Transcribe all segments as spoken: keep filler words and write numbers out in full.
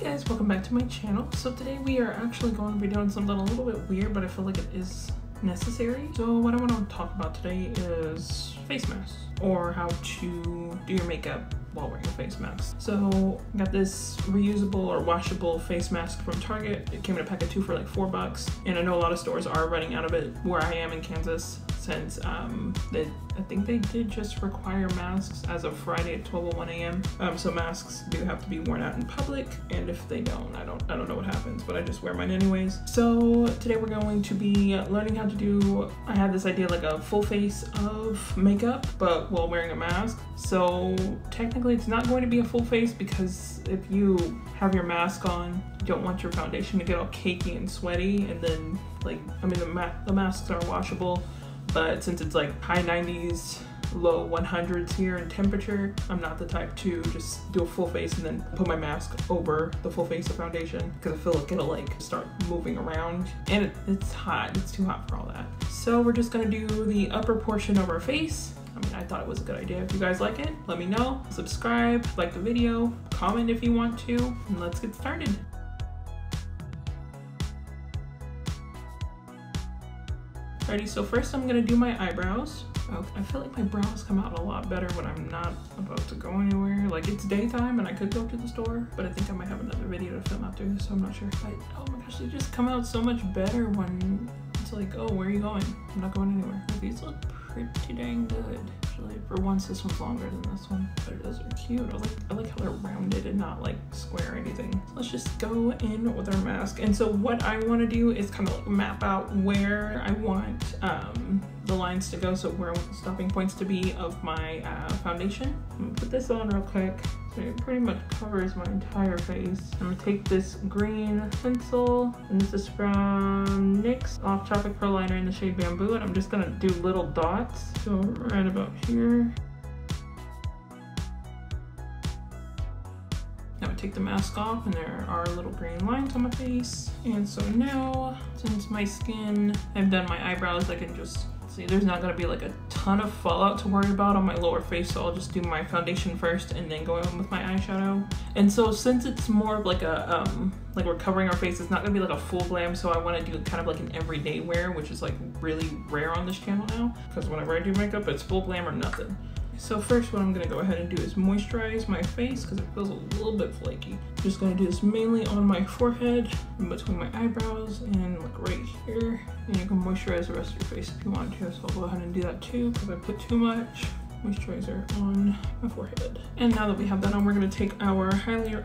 Hey guys, welcome back to my channel. So today we are actually going to be doing something a little bit weird, but I feel like it is necessary. So what I want to talk about today is face masks, or how to do your makeup while wearing a face mask. So I got this reusable or washable face mask from Target. It came in a pack of two for like four bucks. And I know a lot of stores are running out of it where I am in Kansas, since um, they, I think they did just require masks as of Friday at twelve oh one a m Um, so masks do have to be worn out in public, and if they don't, I don't, I don't know what happens, but I just wear mine anyways. So today we're going to be learning how to do, I had this idea like a full face of makeup, but while wearing a mask. So technically it's not going to be a full face, because if you have your mask on, you don't want your foundation to get all cakey and sweaty, and then like, I mean the, ma the masks are washable, but since it's like high nineties, low one hundreds here in temperature, I'm not the type to just do a full face and then put my mask over the full face of foundation, because I feel like it'll like start moving around, and it, it's hot, it's too hot for all that. So we're just gonna do the upper portion of our face. I mean, I thought it was a good idea. If you guys like it, let me know. Subscribe, like the video, comment if you want to, and let's get started. Alrighty, so first I'm gonna do my eyebrows. Okay, I feel like my brows come out a lot better when I'm not about to go anywhere. Like, it's daytime and I could go to the store, but I think I might have another video to film after this, so I'm not sure. But oh my gosh, they just come out so much better when it's like, oh, where are you going? I'm not going anywhere. These look pretty dang good. Actually, for once, this one's longer than this one, but those are cute. I like, I like how they're rounded and not like square or anything. So let's just go in with our mask. And so what I want to do is kind of like map out where I want um, the lines to go, so where I want the stopping points to be of my uh, foundation. I'm gonna put this on real quick. So it pretty much covers my entire face. I'm gonna take this green pencil, and this is from NYX Off Topic Pro Liner in the shade Bamboo, and I'm just gonna do little dots. So right about here. Now I take the mask off, and there are little green lines on my face. And so now, since my skin, I've done my eyebrows, I can just see there's not gonna be like a ton of fallout to worry about on my lower face, so I'll just do my foundation first and then go in with my eyeshadow. And so since it's more of like a, um, like we're covering our face, it's not gonna be like a full glam, so I wanna do kind of like an everyday wear, which is like really rare on this channel now, because whenever I do makeup, it's full glam or nothing. So first what I'm gonna go ahead and do is moisturize my face, because it feels a little bit flaky. I'm just gonna do this mainly on my forehead, in between my eyebrows, and like right here. And you can moisturize the rest of your face if you want to, so I'll go ahead and do that too, because I put too much moisturizer on my forehead. And now that we have that on, we're gonna take our hyaluronic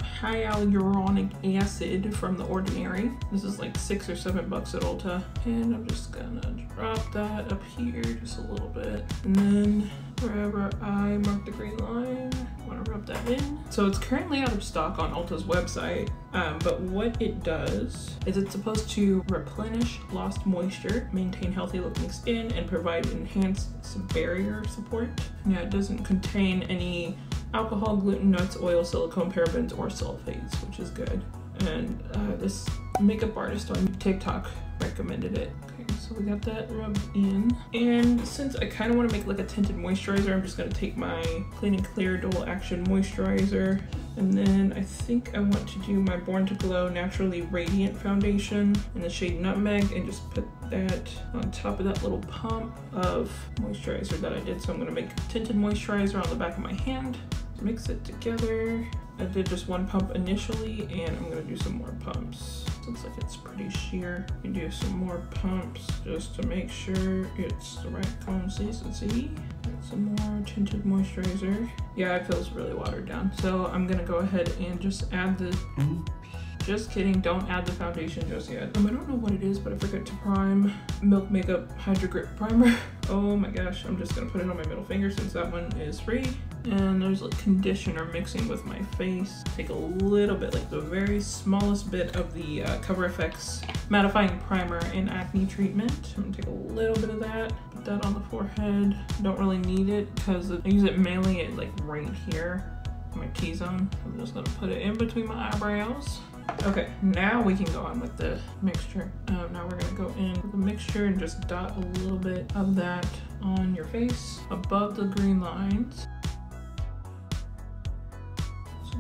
acid from The Ordinary. This is like six or seven bucks at Ulta. And I'm just gonna drop that up here just a little bit. And then wherever I mark the green line, I wanna rub that in. So it's currently out of stock on Ulta's website, um, but what it does is it's supposed to replenish lost moisture, maintain healthy looking skin, and provide enhanced barrier support. Now it doesn't contain any alcohol, gluten, nuts, oil, silicone, parabens, or sulfates, which is good. And uh, this makeup artist on TikTok recommended it. Okay, so we got that rubbed in. And since I kind of want to make like a tinted moisturizer, I'm just going to take my Clean and Clear Dual Action Moisturizer. And then I think I want to do my Born to Glow Naturally Radiant Foundation in the shade Nutmeg, and just put that on top of that little pump of moisturizer that I did. So I'm going to make a tinted moisturizer on the back of my hand. Mix it together. I did just one pump initially, and I'm going to do some more pumps. Looks like it's pretty sheer. You do some more pumps just to make sure it's the right consistency. Some more tinted moisturizer. Yeah, it feels really watered down. So I'm going to go ahead and just add the... Just kidding, don't add the foundation just yet. Um, I don't know what it is, but I forgot to prime Milk Makeup Hydro Grip Primer. Oh my gosh, I'm just going to put it on my middle finger since that one is free. And there's like conditioner mixing with my face. Take a little bit, like the very smallest bit of the uh, Cover F X mattifying primer in acne treatment. I'm gonna take a little bit of that, put that on the forehead. Don't really need it because I use it mainly at like right here, my T-zone. I'm just gonna put it in between my eyebrows. Okay, now we can go on with the mixture. Um, now we're gonna go in with the mixture and just dot a little bit of that on your face above the green lines.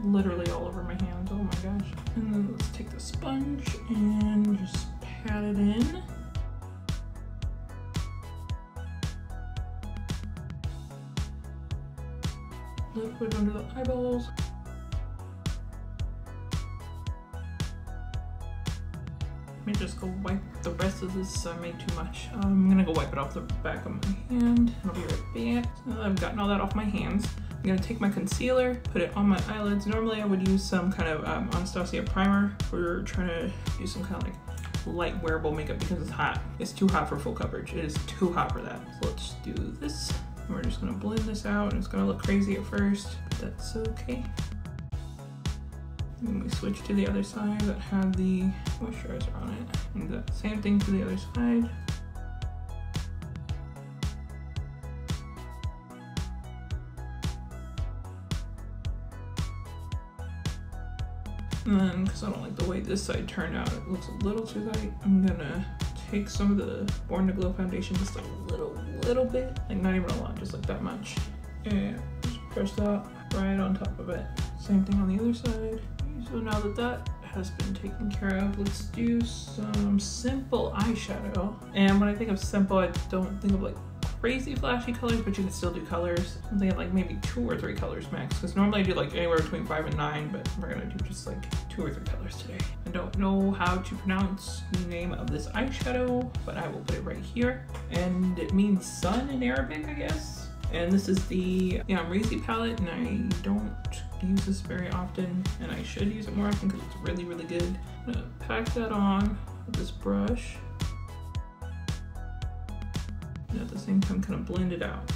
literally all over my hands. Oh my gosh. And then let's take the sponge and just pat it in. Liquid under the eyeballs. Let me just go wipe the rest of this. I made too much. I'm gonna go wipe it off the back of my hand. I'll be right back. Now that I've gotten all that off my hands, I'm gonna take my concealer, put it on my eyelids. Normally I would use some kind of um, Anastasia primer. We're trying to do some kind of like light wearable makeup because it's hot. It's too hot for full coverage. It is too hot for that. So let's do this. We're just gonna blend this out, and it's gonna look crazy at first, but that's okay. Then we switch to the other side that had the moisturizer on it, and do the same thing to the other side. And then, because I don't like the way this side turned out, it looks a little too light, I'm gonna take some of the Born to Glow foundation, just a little, little bit, like not even a lot, just like that much. And just press that right on top of it. Same thing on the other side. So now that that has been taken care of, let's do some simple eyeshadow. And when I think of simple, I don't think of like crazy flashy colors, but you can still do colors. I'm thinking like maybe two or three colors max, because normally I do like anywhere between five and nine, but we're gonna do just like two or three colors today. I don't know how to pronounce the name of this eyeshadow, but I will put it right here. And it means sun in Arabic, I guess. And this is the Amrezy palette, and I don't use this very often, and I should use it more often because it's really, really good. I'm gonna pack that on with this brush. And at the same time kind of blend it out.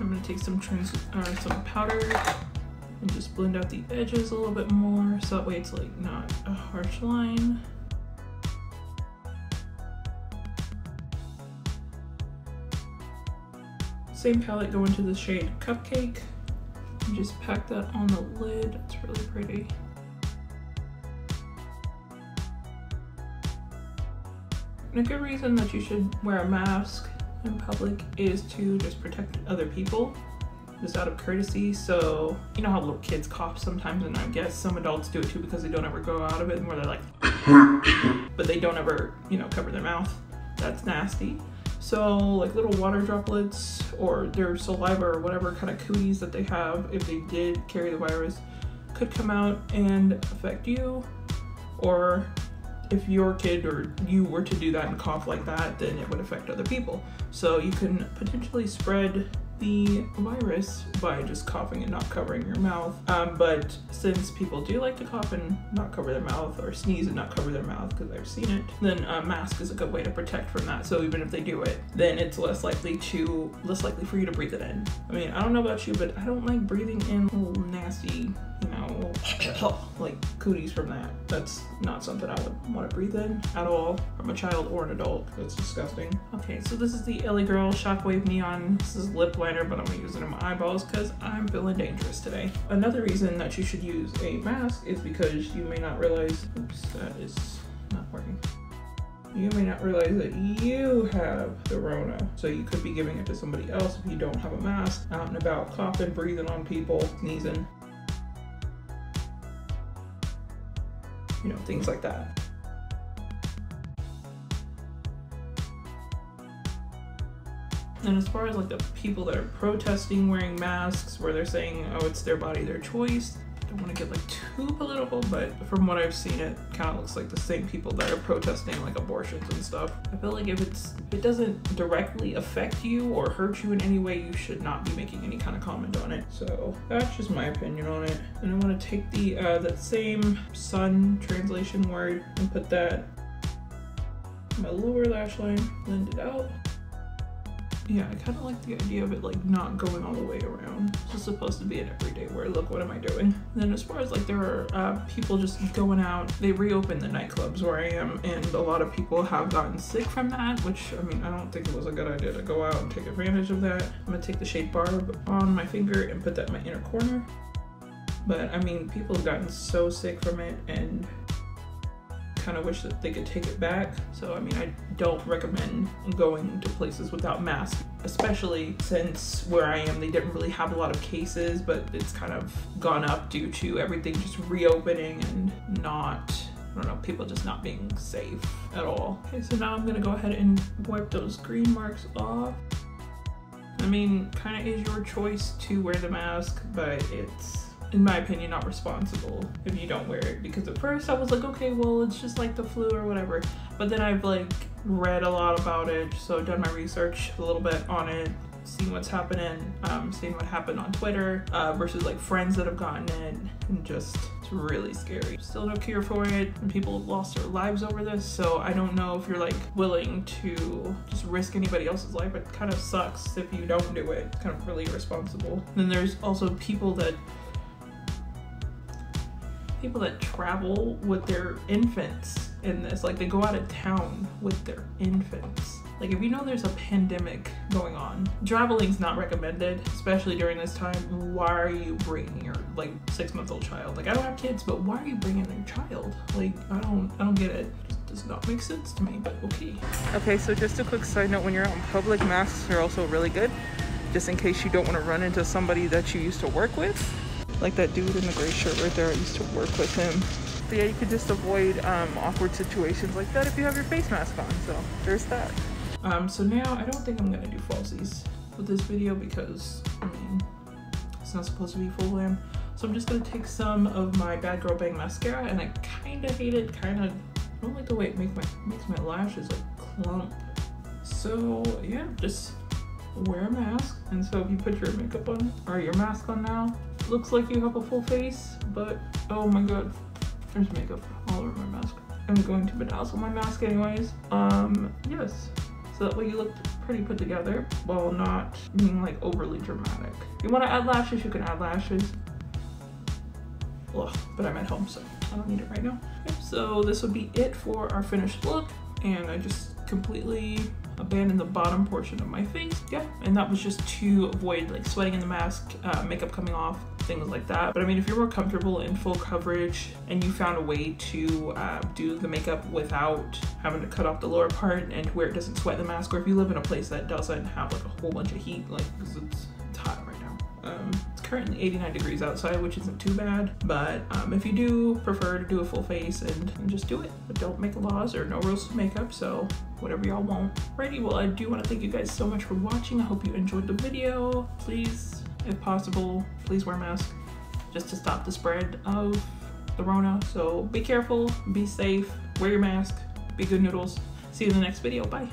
I'm going to take some trans or some powder and just blend out the edges a little bit more, so that way it's like not a harsh line. Same palette, go into the shade Cupcake and just pack that on the lid. It's really pretty. And a good reason that you should wear a mask in public is to just protect other people, just out of courtesy. So you know how little kids cough sometimes, and I guess some adults do it too because they don't ever go out of it, and where they're like but they don't ever, you know, cover their mouth. That's nasty. So like little water droplets or their saliva or whatever kind of cooties that they have, if they did carry the virus, could come out and affect you. Or if your kid or you were to do that and cough like that, then it would affect other people. So you can potentially spread the virus by just coughing and not covering your mouth. Um, but since people do like to cough and not cover their mouth, or sneeze and not cover their mouth, because I've seen it, then a mask is a good way to protect from that. So even if they do it, then it's less likely to less likely for you to breathe it in. I mean, I don't know about you, but I don't like breathing in little nasty, you know, like cooties from that. That's not something I would want to breathe in at all from a child or an adult. It's disgusting. Okay, so this is the L A Girl Shockwave Neon. This is lip liner, but I'm gonna use it in my eyeballs because I'm feeling dangerous today. Another reason that you should use a mask is because you may not realize, oops, that is not working. You may not realize that you have the Rona, so you could be giving it to somebody else if you don't have a mask. Out and about, coughing, breathing on people, sneezing, you know, things like that. And as far as like the people that are protesting wearing masks, where they're saying, oh, it's their body, their choice, I don't want to get like too political, but from what I've seen, it kind of looks like the same people that are protesting like abortions and stuff. I feel like if it's if it doesn't directly affect you or hurt you in any way, you should not be making any kind of comment on it. So that's just my opinion on it. And I want to take the uh, that same sun translation word and put that in my lower lash line, blend it out. Yeah, I kind of like the idea of it like not going all the way around. It's supposed to be an everyday wear look. What am I doing? And then as far as like there are uh, people just going out, they reopened the nightclubs where I am, and a lot of people have gotten sick from that, which I mean, I don't think it was a good idea to go out and take advantage of that. I'm gonna take the shade Barb on my finger and put that in my inner corner. But I mean, people have gotten so sick from it and kind of wish that they could take it back. So I mean, I don't recommend going to places without masks, especially since where I am, they didn't really have a lot of cases, but it's kind of gone up due to everything just reopening and not, I don't know, people just not being safe at all. Okay, so now I'm gonna go ahead and wipe those green marks off. I mean, kind of is your choice to wear the mask, but it's, in my opinion, not responsible if you don't wear it, because at first I was like, okay, well, it's just like the flu or whatever, but then I've like read a lot about it, so I've done my research a little bit on it, seeing what's happening, um, seeing what happened on Twitter uh, versus like friends that have gotten it, and just it's really scary. Still no cure for it, and people have lost their lives over this, so I don't know if you're like willing to just risk anybody else's life. It kind of sucks if you don't do it. It's kind of really irresponsible. And then there's also people that people that travel with their infants in this, like they go out of town with their infants. Like if you know there's a pandemic going on, traveling's not recommended, especially during this time. Why are you bringing your like six month old child? Like I don't have kids, but why are you bringing your child? Like I don't, I don't get it. It just does not make sense to me, but okay. Okay, so just a quick side note, when you're out in public, masks are also really good, just in case you don't want to run into somebody that you used to work with. Like that dude in the gray shirt right there, I used to work with him. So yeah, you could just avoid um, awkward situations like that if you have your face mask on, so there's that. Um, so now I don't think I'm gonna do falsies with this video because, I mean, it's not supposed to be full glam. So I'm just gonna take some of my Bad Girl Bang mascara, and I kinda hate it, kinda, I don't like the way it make my, makes my lashes like clump. So yeah, just wear a mask. And so if you put your makeup on, or your mask on now, looks like you have a full face, but oh my god, there's makeup all over my mask. I'm going to bedazzle my mask anyways. Um, yes. So that way you look pretty put together while not being like overly dramatic. If you want to add lashes, you can add lashes. Ugh, but I'm at home, so I don't need it right now. Yep, so this would be it for our finished look, and I just completely abandoned the bottom portion of my face. Yeah, and that was just to avoid like sweating in the mask, uh, makeup coming off, things like that. But I mean, if you're more comfortable in full coverage and you found a way to uh, do the makeup without having to cut off the lower part and where it doesn't sweat the mask, or if you live in a place that doesn't have like a whole bunch of heat, like because it's, it's hot right now. Um, it's currently eighty-nine degrees outside, which isn't too bad, but um, if you do prefer to do a full face, and, and just do it, but don't make laws or no rules to makeup, so whatever y'all want. Alrighty, well I do want to thank you guys so much for watching. I hope you enjoyed the video. Please, if possible, please wear a mask just to stop the spread of the Rona, so be careful, be safe, wear your mask, be good noodles. See you in the next video, bye!